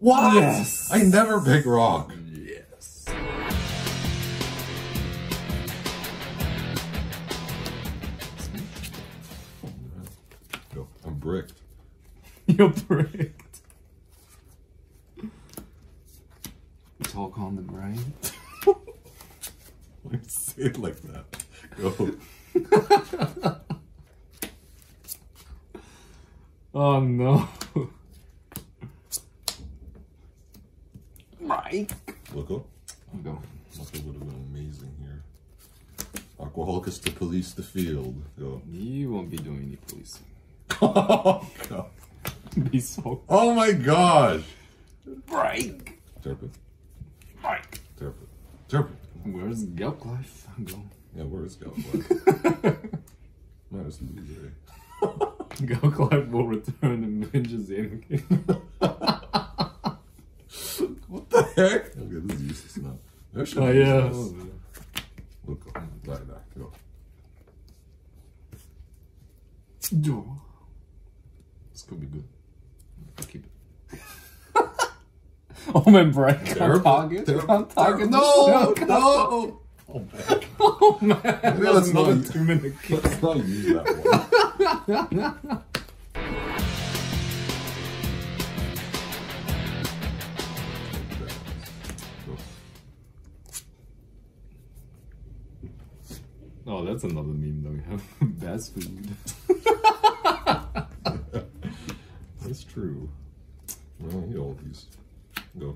What? Yes. I never pick wrong. Yes. I'm bricked. You're bricked. It's all common, right? Why say it like that? Go. Oh no. Right. Look up. I'm going. Nothing would have been amazing here. Aquahulkus to police the field. Go. You won't be doing any policing. Oh god. Be so. Oh my gosh. Right. Turpin. Right. Turpin. Turpin. Where's Gelplife? I'm going. Yeah, where's Gelplife? Minus the loser. Gelplife will return and vengeance Anakin. What the heck? Okay, this is useless now. Oh, yeah. Look, die, die, go. This could be good. I'll keep it. Oh man, Bright, on target. On target. No, no. Oh man. Oh man. That's another 2 minute kick. Let's not use that one. Oh, that's another meme that we have. That's food. That's true. I don't eat all of these. Go.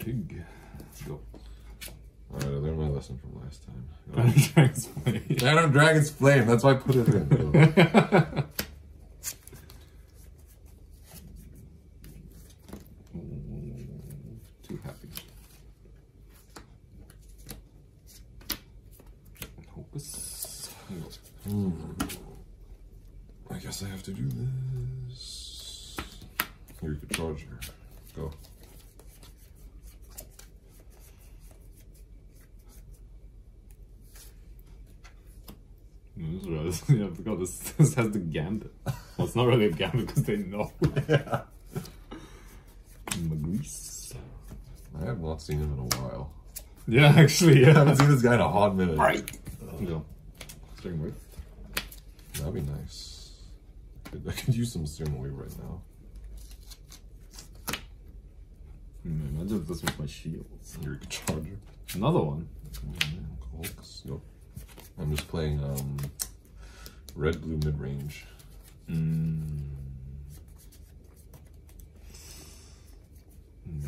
Pig. Go. Alright, I learned my lesson from last time. Dragon's Flame. Phantom Dragon's Flame, that's why I put it in. Too happy. Focus. I guess I have to do this. Here, you could charge her. Go. Yeah, I forgot this has the gambit. Well, it's not really a gambit because they know. Yeah. Magrice. I have not seen him in a while. Yeah, actually, yeah. I haven't seen this guy in a hot minute. Right. Go. String wave. That'd be nice. I could use some string wave right now. Imagine if this was my shield. Eureka Charger. Another one. Go. I'm just playing red blue mid range. Man,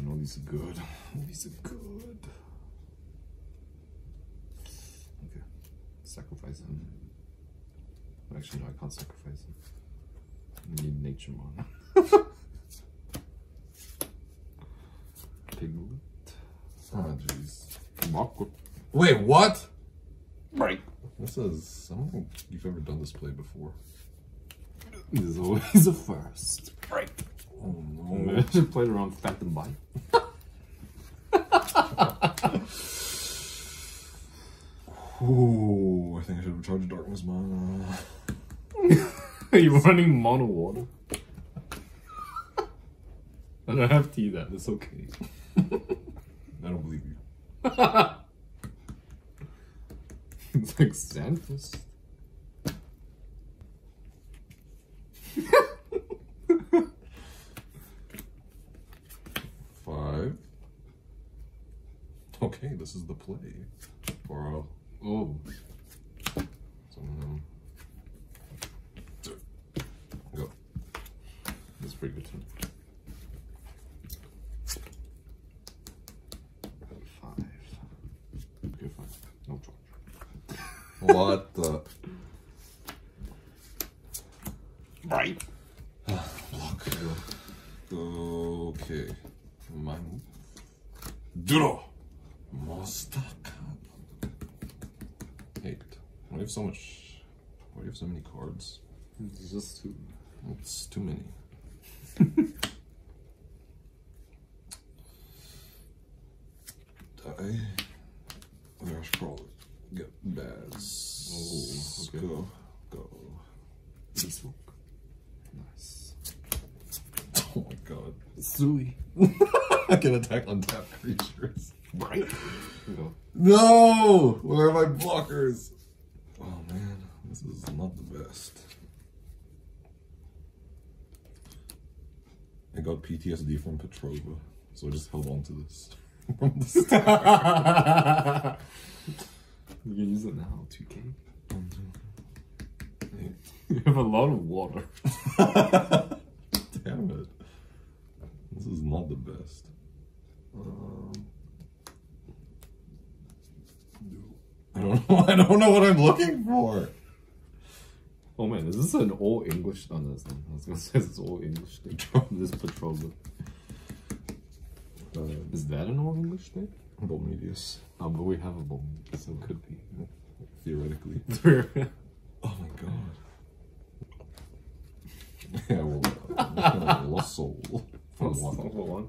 all these are good. All these are good. Okay. Sacrifice him. Actually no, I can't sacrifice him. I need nature mana. Piglet. Oh jeez. Oh, wait, what? Right. This is, I don't think you've ever done this play before. This is always a first. Right. Oh no. I should have played around Phantom Bite. Ooh, I think I should have charged Darkness Mana. Are you running mono water? I don't have to eat that, it's okay. I don't believe you. It's like Xanthus. Five. Okay, this is the play. Borrow. Oh. Go. That's pretty good. Five. Okay, fine. No problem. What the? Right. Block. Okay. Man. Draw. Monster card. Eight. Why do you have so much? Why do you have so many cards? It's just too. It's too many. Die. Gosh, probably. Get bads. Oh, okay. Go. Go. This book. Nice. Oh my god. Sui. I can attack untapped creatures. Right? No! Where are my blockers? Oh man, this is not the best. I got PTSD from Petrova, so I just held on to this. From the start. You can use it now, 2K. You have a lot of water. Damn it. This is not the best. I don't know what I'm looking for. Oh man, is this an all English? Oh, no, it's not. I was gonna say it's all English thing. This Petrova. Is that an all English thing? Bolmeteus. Oh, but we have a Bolmeteus, so it could be. Theoretically. Oh my god. Yeah, well, lost soul. For one.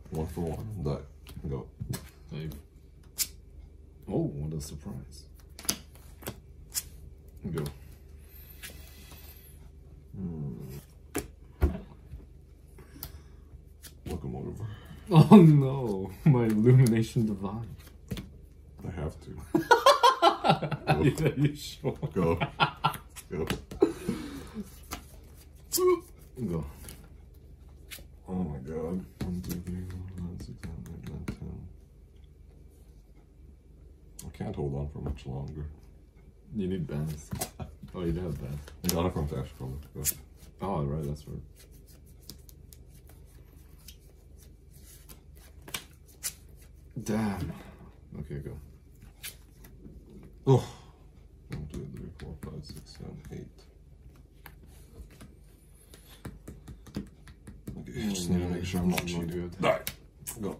Die. Go. Save. Oh, what a surprise. Go. Locomotive. Oh no, my illumination divine. I have to. Yeah, you sure? Go. Go. Go. Oh my god. 1, 2, 3, 4, 5, 6, 7, 8, 9, 10. I can't hold on for much longer. You need bands. Oh, you do have bands. I got it from Dash Comic. Oh, right, that's right. Damn. Okay, go. Oh. 1, 2, 3, 4, 5, 6, 7, 8. Okay, I just need to make sure I'm not cheating. Die. Go.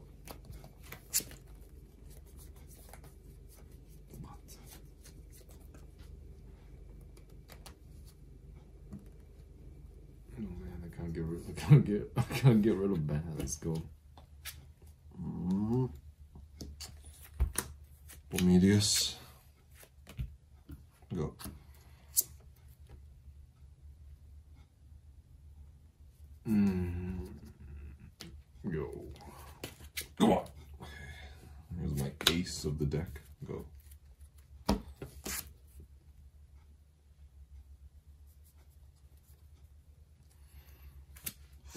I can't get rid of that. Let's go. Bolmeteus. Go. Go. Come on. Here's my ace of the deck. Go.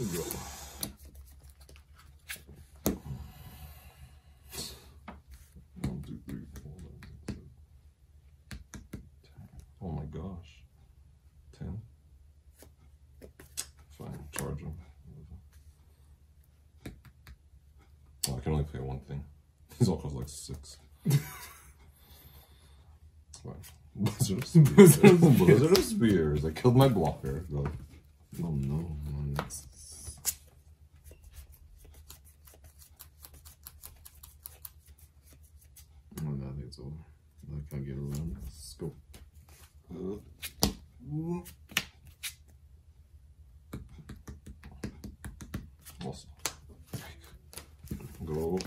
Go. Oh my gosh. 10. Fine, charge him. Oh, I can only play one thing. These all cost like 6. Fine. Blizzard of Spears. Blizzard of Spears. I killed my blocker. Go. Oh no, man. It's over. I can't get around. Let's go. Awesome. Go.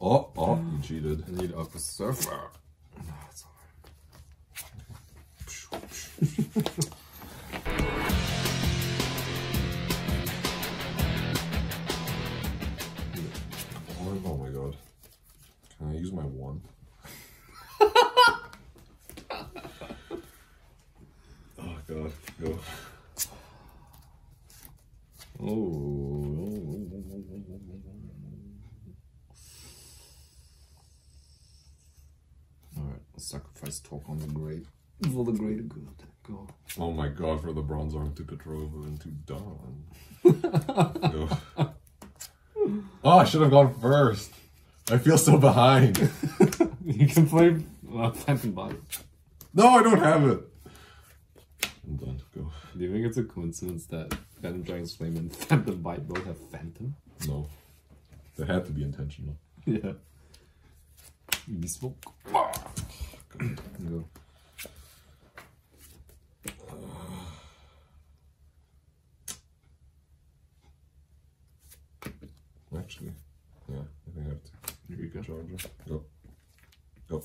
Oh, oh, you cheated. I need up a surfer. No, it's alright. Oh my god. Can I use my wand? God, go. Oh. Alright, sacrifice talk on the great. For the greater good. Go. Oh my god, for the bronze arm to Petrova and to Don. Go. Oh, I should have gone first. I feel so behind. You can play Phantom Bite. No, I don't have it. I'm done. Go. Do you think it's a coincidence that Phantom Dragon's Flame and Phantom Bite both have Phantom? No. They had to be intentional. Yeah. You smoke. Go. Go. Actually, yeah, I think I have to. You can charge it. Go. Go.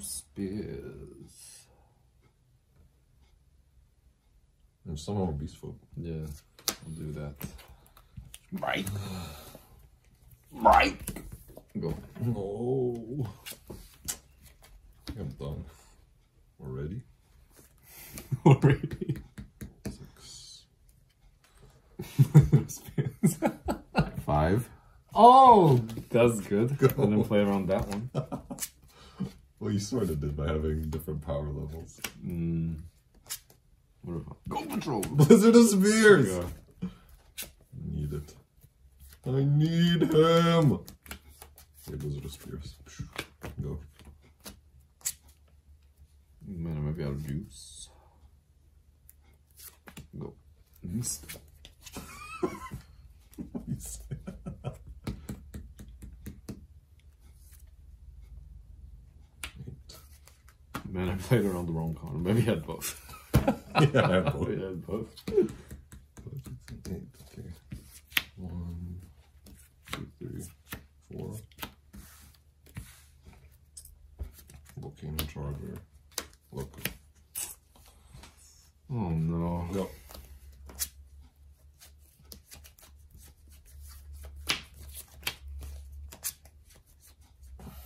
of Spears. And somehow Beastfoot. Yeah, I'll do that. Right. Right. Go. No. I think I'm done. Already? Already? Six. Spins. 5. Oh, that's good. Go. I didn't play around that one. Well, you sort of did by having different power levels. Mm. What about? Go Control! Blizzard of Spears! Go. I need it. I need him! Okay, Blizzard of Spears. Go. Man, I might be out of juice. Go. Missed. Man, I played around the wrong corner. Maybe I had both. Yeah, I had both. Maybe I had both. Okay. 1, 2, 3, 4. Looking charger. Look. Oh no. Go.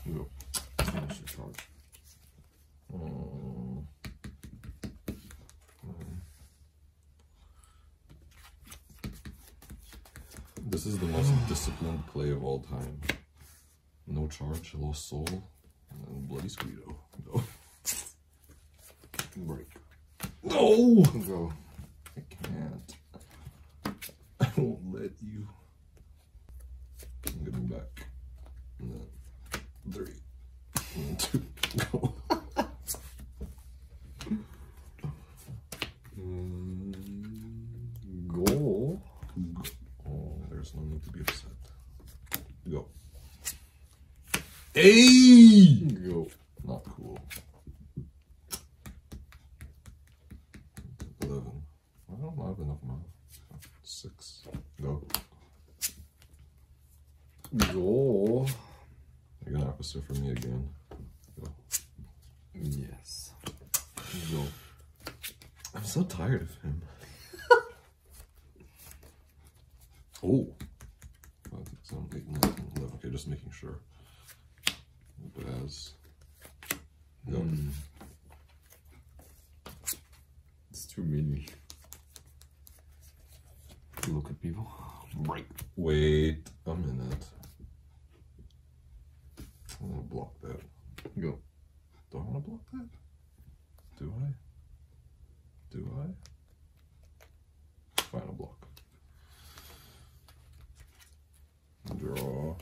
Go. Finish the charge. This is the most disciplined play of all time. No charge, lost soul, and bloody Squeedo. Go. Break. No! Go. I can't. I won't let you. I'm gonna go back. And then 3, and 2. Go. Go. Oh, there's no need to be upset. Go. Hey! Go. Not cool. 11. I don't have enough mana. 6. Go. Go. You're gonna have to sit for me again. Go. Yes. Go. I'm so tired of him. Oh. 5, 6, 7, 8, 9, 11. Okay, just making sure. Baz. Go. It's too many. Look at people. Break. Wait a minute. I'm gonna block that. Go. Do I wanna block that? Do I? Do I? Final block. Draw.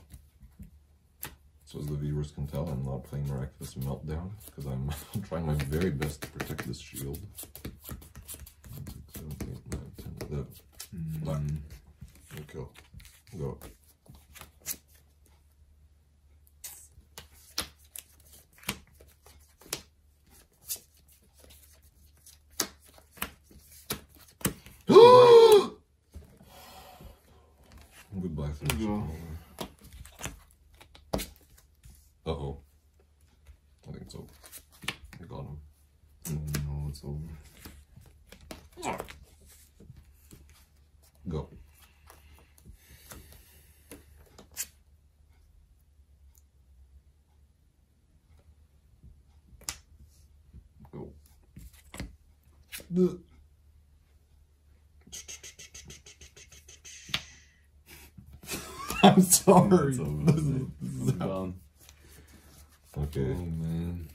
So as the viewers can tell, I'm not playing Miraculous Meltdown because I'm trying my very best to protect this shield. 1, 2, 7, 8, 9, 10, 11. Done. Kill. Go. Goodbye, Go. Uh-oh. I think it's over. I got him. Oh no, it's over. Go. Go. I'm sorry. It's over. This is done. Okay. Oh man.